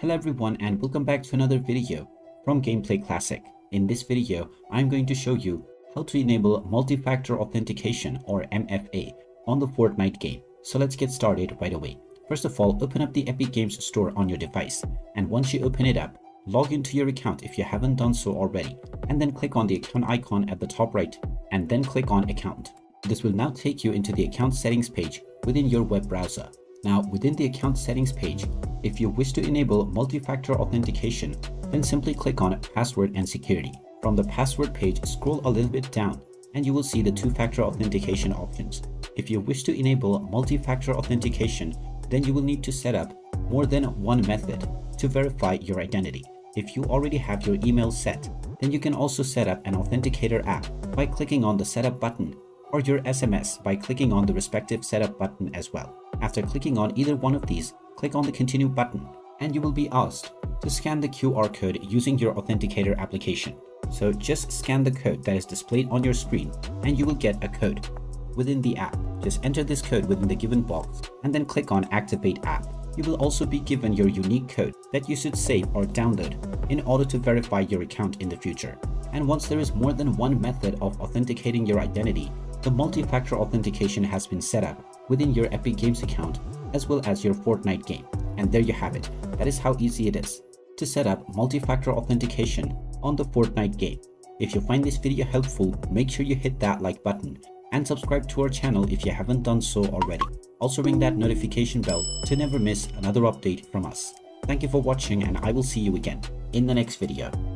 Hello everyone and welcome back to another video from Gameplay Classic. In this video, I'm going to show you how to enable Multi-Factor Authentication or MFA on the Fortnite game. So let's get started right away. First of all, open up the Epic Games Store on your device, and once you open it up, log into your account if you haven't done so already, and then click on the account icon at the top right, and then click on account. This will now take you into the account settings page within your web browser. Now, within the account settings page, if you wish to enable multi-factor authentication, then simply click on password and security. From the password page, scroll a little bit down and you will see the two-factor authentication options. If you wish to enable multi-factor authentication, then you will need to set up more than one method to verify your identity. If you already have your email set, then you can also set up an authenticator app by clicking on the setup button, or your SMS by clicking on the respective setup button as well. After clicking on either one of these, click on the continue button and you will be asked to scan the QR code using your authenticator application. So just scan the code that is displayed on your screen and you will get a code within the app. Just enter this code within the given box and then click on activate app. You will also be given your unique code that you should save or download in order to verify your account in the future. And once there is more than one method of authenticating your identity, the multi-factor authentication has been set up within your Epic Games account as well as your Fortnite game. And there you have it. That is how easy it is to set up multi-factor authentication on the Fortnite game. If you find this video helpful, make sure you hit that like button and subscribe to our channel if you haven't done so already. Also ring that notification bell to never miss another update from us. Thank you for watching and I will see you again in the next video.